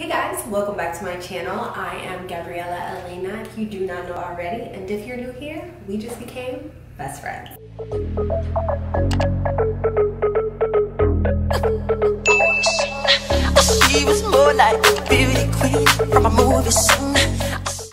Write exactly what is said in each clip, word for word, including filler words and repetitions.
Hey guys, welcome back to my channel. I am Gabriella Elena, if you do not know already, and if you're new here, we just became best friends. She was more like a beauty queen from a movie scene.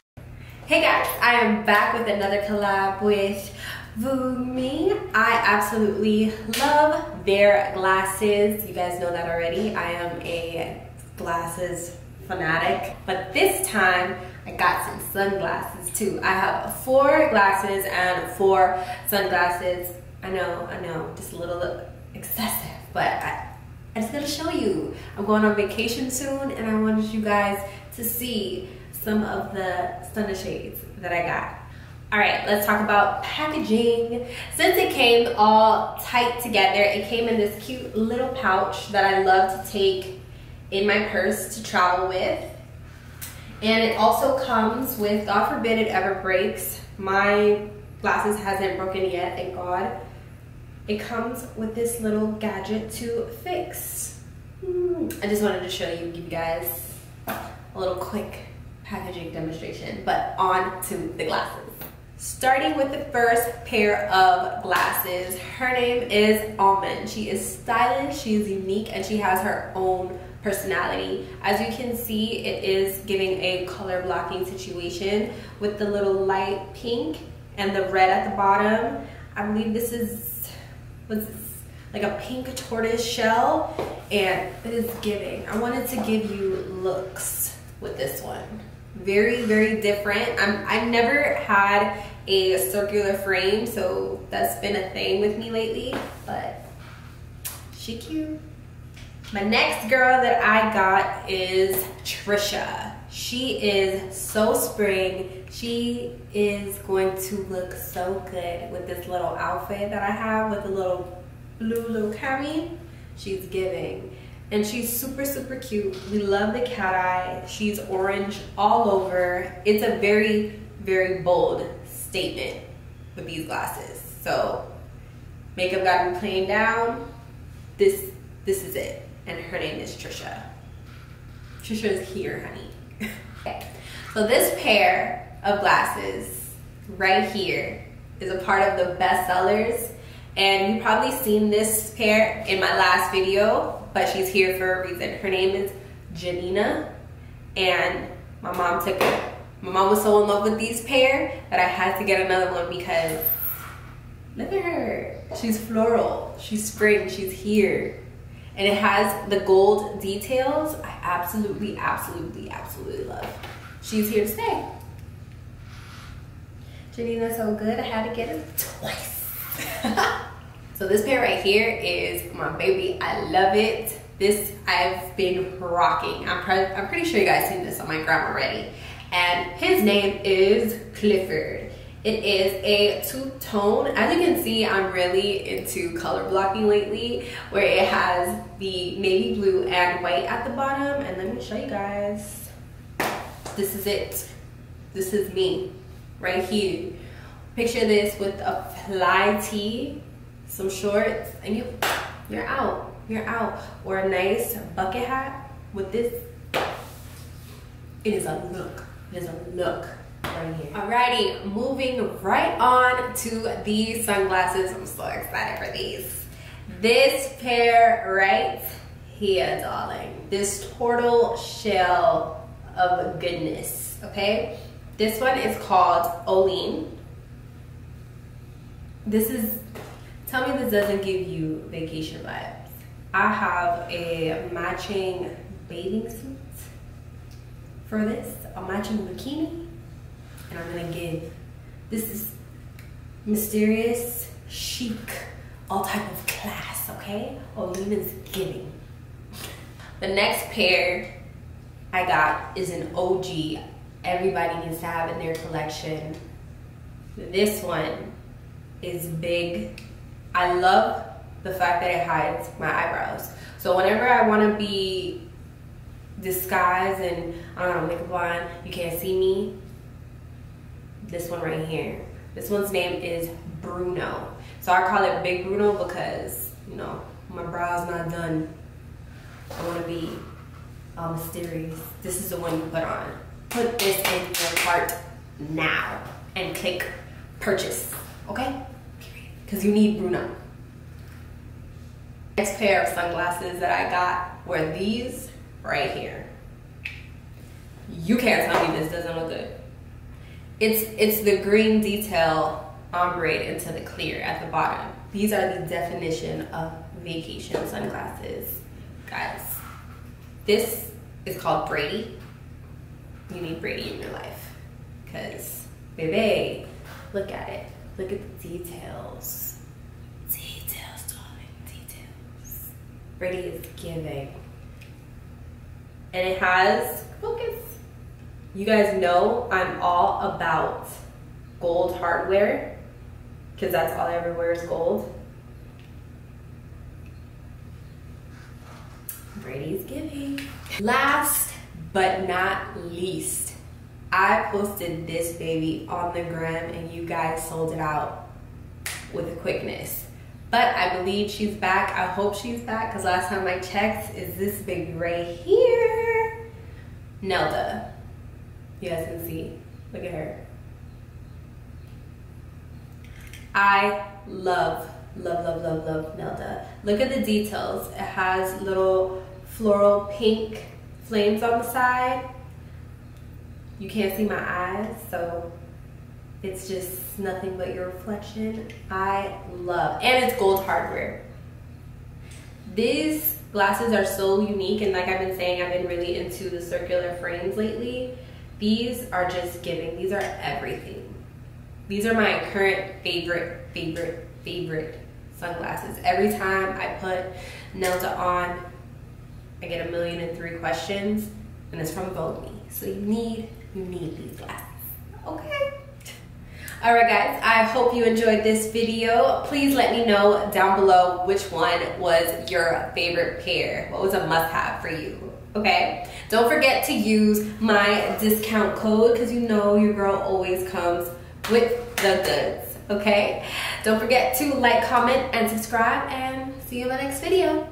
Hey guys, I am back with another collab with VoogueMe. I absolutely love their glasses. You guys know that already. I am a glasses fanatic, but this time I got some sunglasses too. I have four glasses and four sunglasses. I know, I know, just a little excessive, but I, I just gotta show you. I'm going on vacation soon and I wanted you guys to see some of the stunner shades that I got. All right, let's talk about packaging. Since it came all tight together, it came in this cute little pouch that I love to take in my purse to travel with, and it also comes with, God forbid it ever breaks, my glasses hasn't broken yet, thank God. It comes with this little gadget to fix. I just wanted to show you, give you guys a little quick packaging demonstration, but on to the glasses. Starting with the first pair of glasses, her name is Almond. She is stylish, she is unique, and she has her own personality. As you can see, it is giving a color blocking situation with the little light pink and the red at the bottom. I believe this is, what's this? Like a pink tortoise shell, and it is giving. I wanted to give you looks with this one. Very, very different. I'm, I've never had a circular frame, so that's been a thing with me lately, but she cute. My next girl that I got is Trisha. She is so spring. She is going to look so good with this little outfit that I have with the little blue little cami. She's giving. And she's super, super cute. We love the cat eye. She's orange all over. It's a very, very bold statement with these glasses. So makeup got me playing down. This, this is it. And her name is Trisha. Trisha is here, honey. Okay. So this pair of glasses right here is a part of the best sellers. And you've probably seen this pair in my last video, but she's here for a reason. Her name is Janina, and my mom took it. My mom was so in love with these pair that I had to get another one because look at her. She's floral, she's spring, she's here. And it has the gold details. I absolutely, absolutely, absolutely love. She's here to stay. Janina's so good, I had to get it twice. So this pair right here is my baby. I love it. This I've been rocking. I'm, I'm pretty sure you guys seen this on my gram already. And his name is Clifford. It is a two-tone. As you can see, I'm really into color blocking lately, where it has the navy blue and white at the bottom. And let me show you guys. This is it. This is me right here. Picture this with a fly tee, some shorts, and you, you're out. You're out. Or a nice bucket hat with this. It is a look. It is a look. Alrighty, moving right on to these sunglasses. I'm so excited for these. This pair right here, darling. This turtle shell of goodness, okay? This one is called Olene. This is, tell me this doesn't give you vacation vibes. I have a matching bathing suit for this, a matching bikini. And I'm gonna give, this is mysterious, chic, all type of class, okay? Olena's giving. The next pair I got is an O G everybody needs to have in their collection. This one is big. I love the fact that it hides my eyebrows. So whenever I wanna be disguised and I don't know, makeup on, you can't see me, this one right here. This one's name is Bruno. So I call it Big Bruno because, you know, my brow's not done. I wanna be um, series. This is the one you put on. Put this in your cart now and click purchase, okay? Because you need Bruno. Next pair of sunglasses that I got were these right here. You can't tell me this doesn't look good. It's, it's the green detail ombre into the clear at the bottom. These are the definition of vacation sunglasses, guys. This is called Brady. You need Brady in your life, because baby, look at it. Look at the details. Details, darling, details. Brady is giving. And it has, focus. You guys know I'm all about gold hardware, because that's all I ever wear is gold. Brady's giving. Last but not least, I posted this baby on the gram and you guys sold it out with a quickness. But I believe she's back. I hope she's back, because last time I checked is this baby right here. Nelda. You guys can see. Look at her. I love, love, love, love, love Nelda. Look at the details. It has little floral pink flames on the side. You can't see my eyes, so it's just nothing but your reflection. I love, and it's gold hardware. These glasses are so unique, and like I've been saying, I've been really into the circular frames lately. These are just giving, these are everything. These are my current favorite, favorite, favorite sunglasses. Every time I put Nelda on, I get a million and three questions, and it's from VoogueMe. So you need, you need these glasses, okay? All right, guys, I hope you enjoyed this video. Please let me know down below which one was your favorite pair. What was a must-have for you, okay? Don't forget to use my discount code, because you know your girl always comes with the goods, okay? Don't forget to like, comment, and subscribe, and see you in my next video.